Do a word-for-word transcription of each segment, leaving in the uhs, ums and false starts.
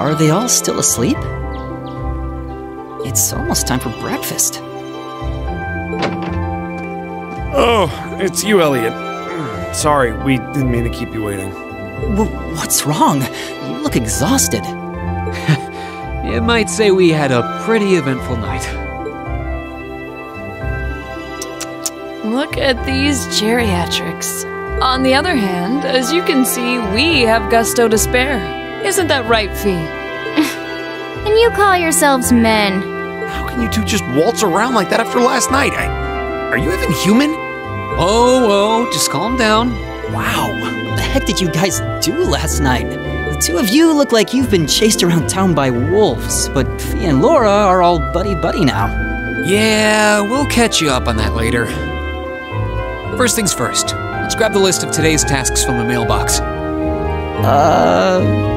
Are they all still asleep? It's almost time for breakfast. Oh, it's you, Elliot. Sorry, we didn't mean to keep you waiting. W- what's wrong? You look exhausted. You might say we had a pretty eventful night. Look at these geriatrics. On the other hand, as you can see, we have gusto to spare. Isn't that right, Fie? And you call yourselves men. How can you two just waltz around like that after last night? I, are you even human? Whoa, whoa, just calm down. Wow, what the heck did you guys do last night? The two of you look like you've been chased around town by wolves, but Fie and Laura are all buddy-buddy now. Yeah, we'll catch you up on that later. First things first, let's grab the list of today's tasks from the mailbox. Uh...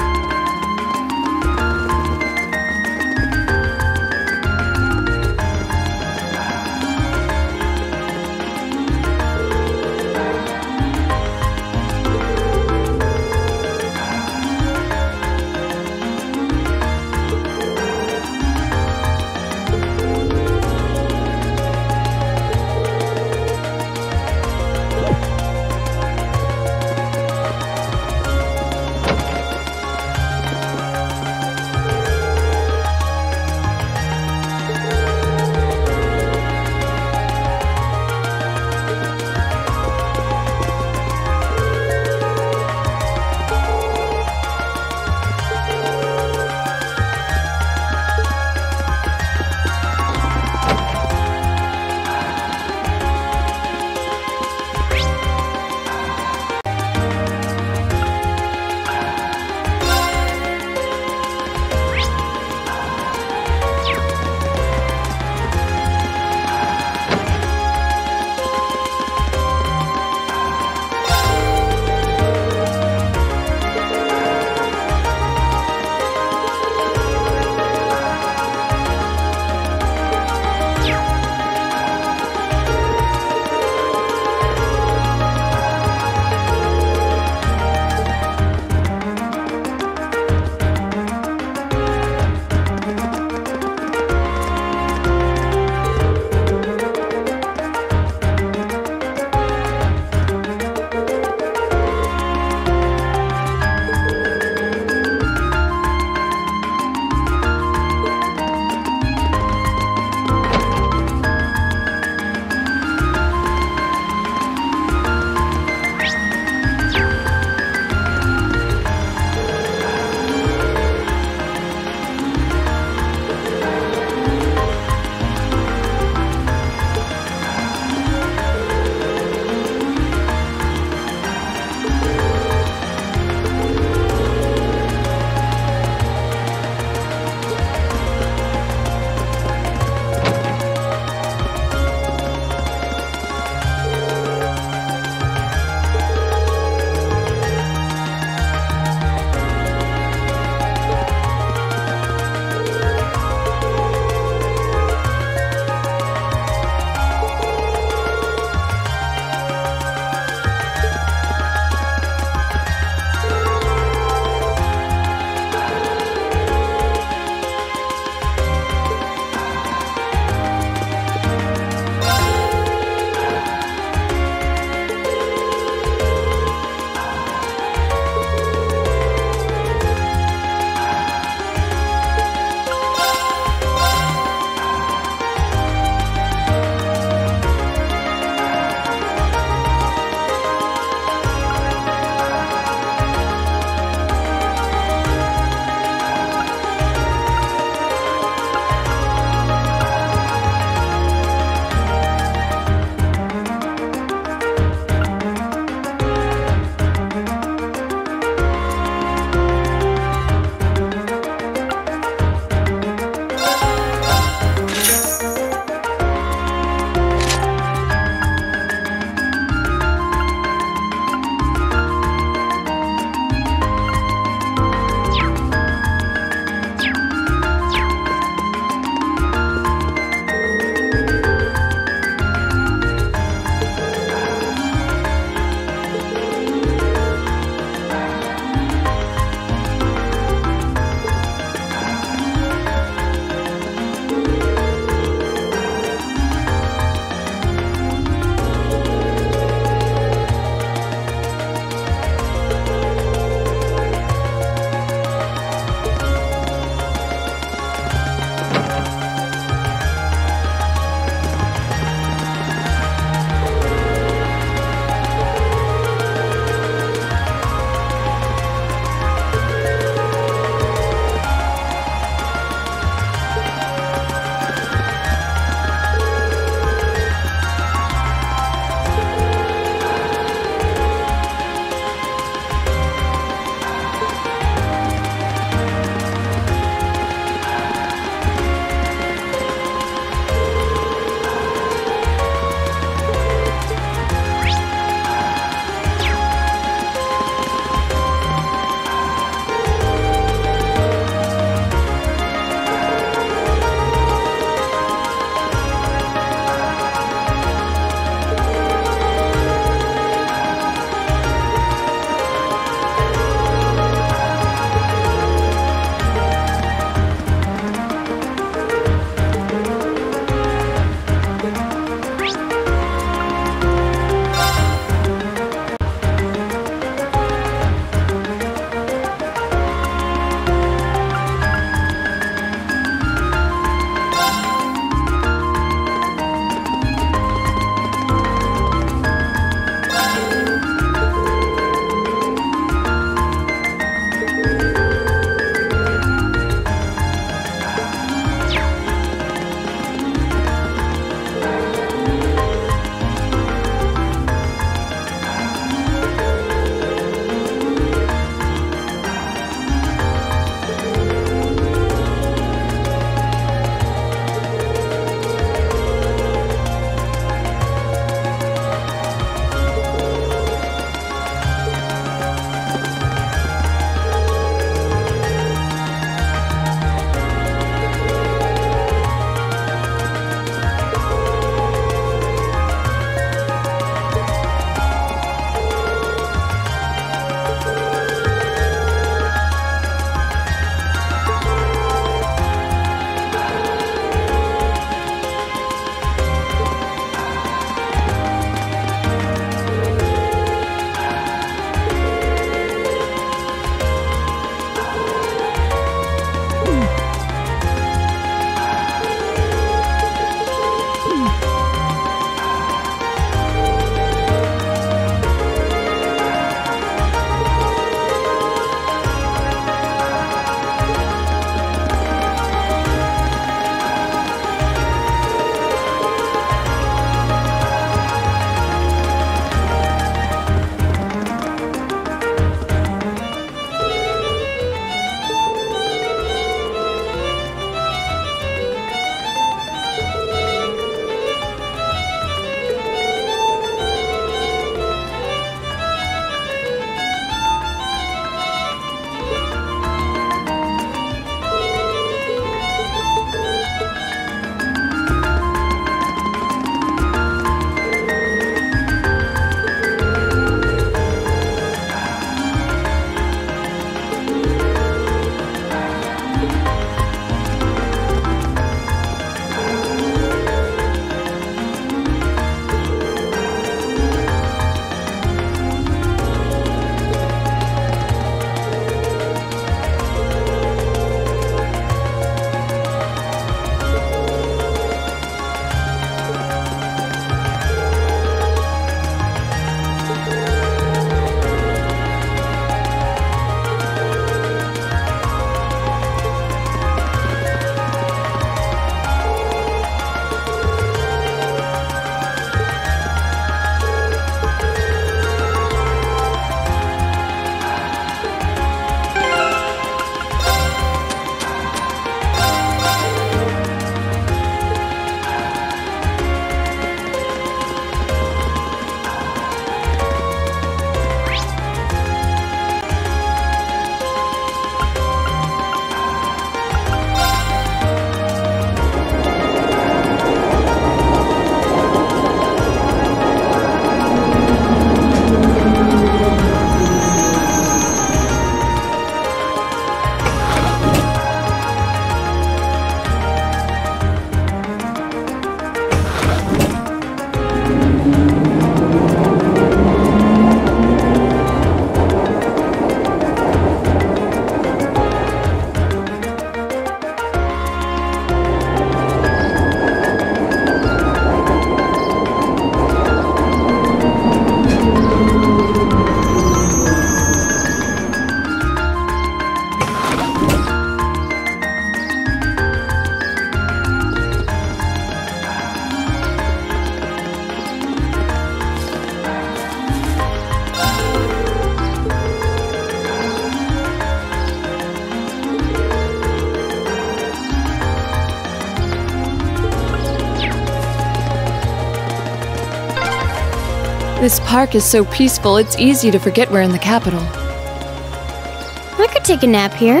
This park is so peaceful, it's easy to forget we're in the capital. I could take a nap here.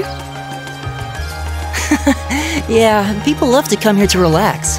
Yeah, people love to come here to relax.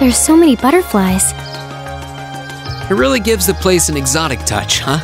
There's so many butterflies. It really gives the place an exotic touch, huh?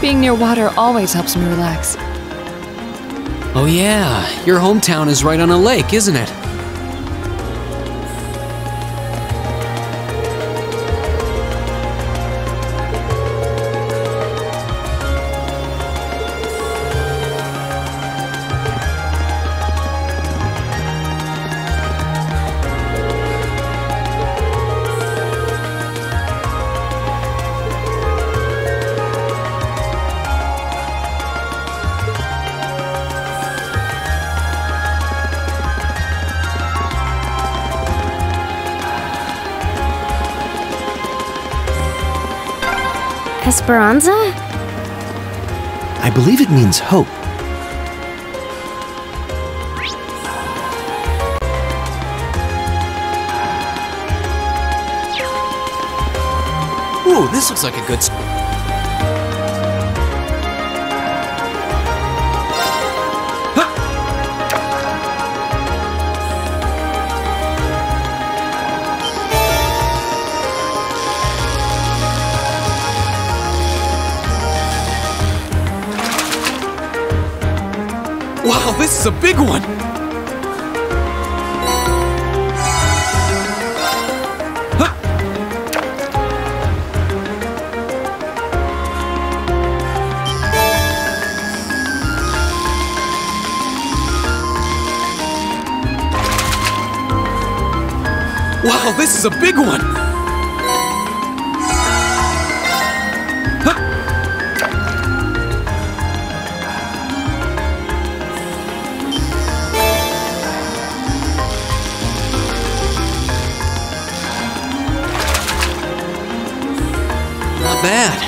Being near water always helps me relax. Oh yeah, your hometown is right on a lake, isn't it? Esperanza? I believe it means hope. Ooh, this looks like a good... Wow, this is a big one! Huh. Wow, this is a big one! Huh. Bad.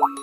Wow.